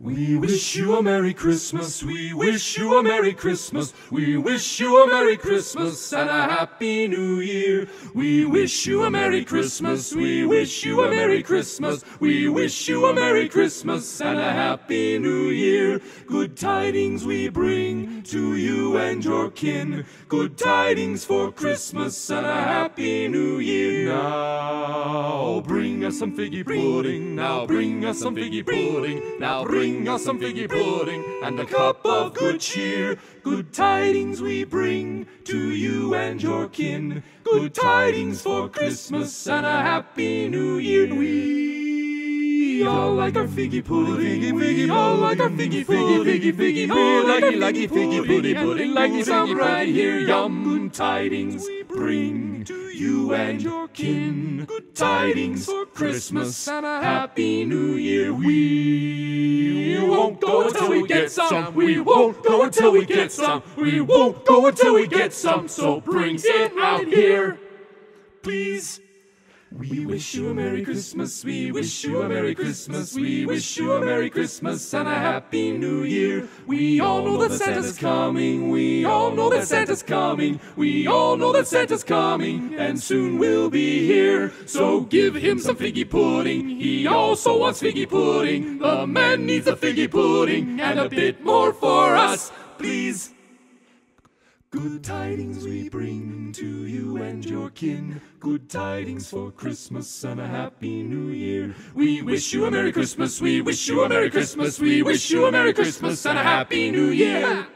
We wish you a Merry Christmas, we wish you a Merry Christmas, we wish you a Merry Christmas and a Happy New Year. We wish you a Merry Christmas, we wish you a Merry Christmas, we wish you a Merry Christmas and a Happy New Year. Good tidings we bring to you and your kin, good tidings for Christmas and a Happy New Year. Now bring us some figgy pudding, now bring us some figgy pudding, now bring us some figgy pudding and a cup of good cheer. Good tidings we bring to you and your kin, good tidings for Christmas and a Happy New Year. We all like our figgy pudding, we all like our figgy figgy figgy figgy, we like our figgy figgy pudding, pudding like it sound right here. Yum, good tidings we bring to you and your kin, good tidings for Christmas and a Happy New Year. We won't go until we get some, we won't go until we get some, we won't go until we get some, so bring it out here, please. We wish you a Merry Christmas, we wish you a Merry Christmas, we wish you a Merry Christmas and a Happy New Year. We all know that Santa's coming, we all know that Santa's coming, we all know that Santa's coming, and soon we'll be here. So give him some figgy pudding, he also wants figgy pudding, the man needs a figgy pudding and a bit more for us, please. Good tidings we bring to you and your kin, good tidings for Christmas and a Happy New Year. We wish you a Merry Christmas, we wish you a Merry Christmas, we wish you a Merry Christmas and a Happy New Year.